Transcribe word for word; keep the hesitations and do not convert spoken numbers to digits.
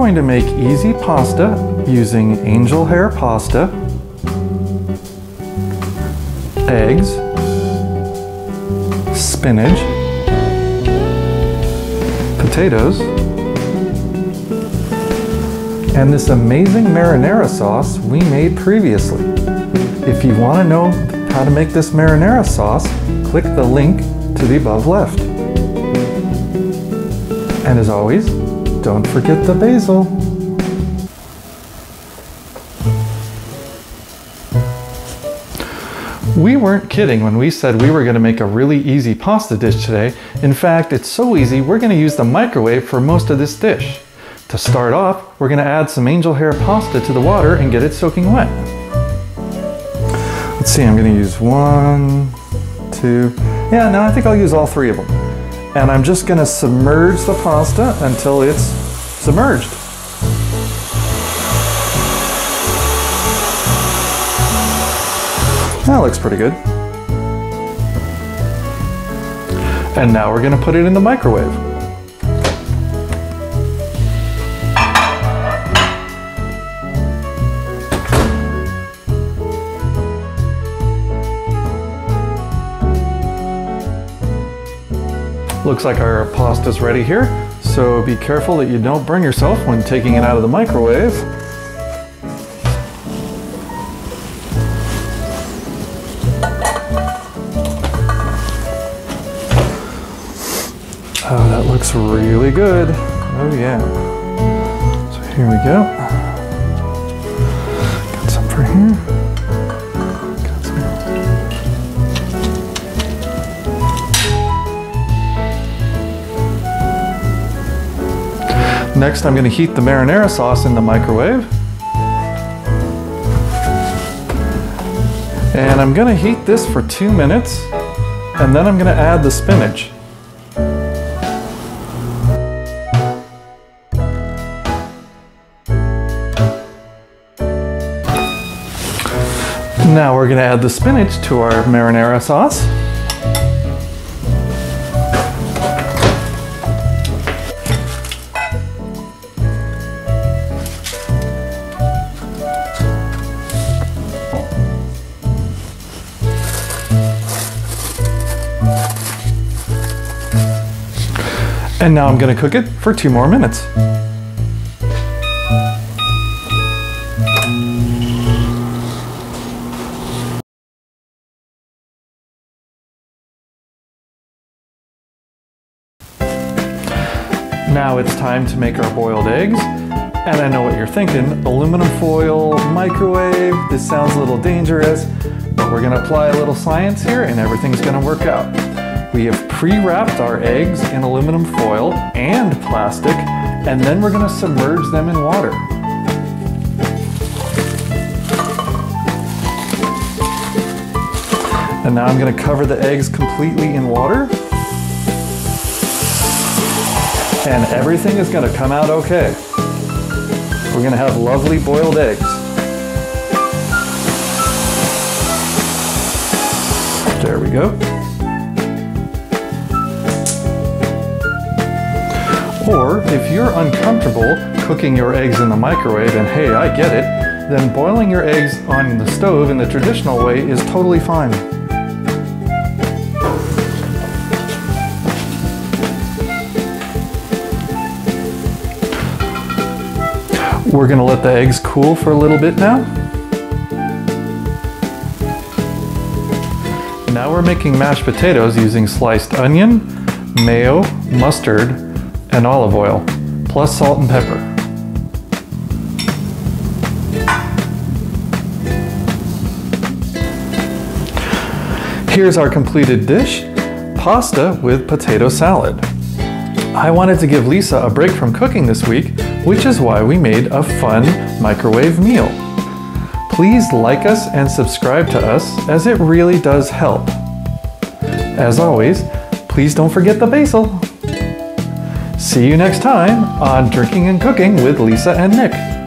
going to make easy pasta using angel hair pasta, eggs, spinach, potatoes, and this amazing marinara sauce we made previously. If you want to know how to make this marinara sauce, click the link to the above left. And as always, don't forget the basil. We weren't kidding when we said we were going to make a really easy pasta dish today. In fact, it's so easy we're going to use the microwave for most of this dish. To start off, we're going to add some angel hair pasta to the water and get it soaking wet. Let's see, I'm going to use one, two, yeah, no, I think I'll use all three of them. And I'm just going to submerge the pasta until it's submerged. That looks pretty good. And now we're going to put it in the microwave. Looks like our pasta's ready here, so be careful that you don't burn yourself when taking it out of the microwave. Oh, that looks really good. Oh yeah. So here we go. Got some for here. Next, I'm going to heat the marinara sauce in the microwave. And I'm going to heat this for two minutes, and then I'm going to add the spinach. Now we're going to add the spinach to our marinara sauce. And now I'm going to cook it for two more minutes. Now it's time to make our boiled eggs. And I know what you're thinking, aluminum foil, microwave, this sounds a little dangerous, but we're going to apply a little science here and everything's going to work out. We have pre-wrapped our eggs in aluminum foil and plastic, and then we're going to submerge them in water. And now I'm going to cover the eggs completely in water. And everything is going to come out okay. We're going to have lovely boiled eggs. There we go. Or, if you're uncomfortable cooking your eggs in the microwave, and hey, I get it, then boiling your eggs on the stove in the traditional way is totally fine. We're going to let the eggs cool for a little bit now. Now we're making mashed potatoes using sliced onion, mayo, mustard, and olive oil, plus salt and pepper. Here's our completed dish, pasta with potato salad. I wanted to give Lisa a break from cooking this week, which is why we made a fun microwave meal. Please like us and subscribe to us, as it really does help. As always, please don't forget the basil. See you next time on Drinking and Cooking with Lisa and Nick.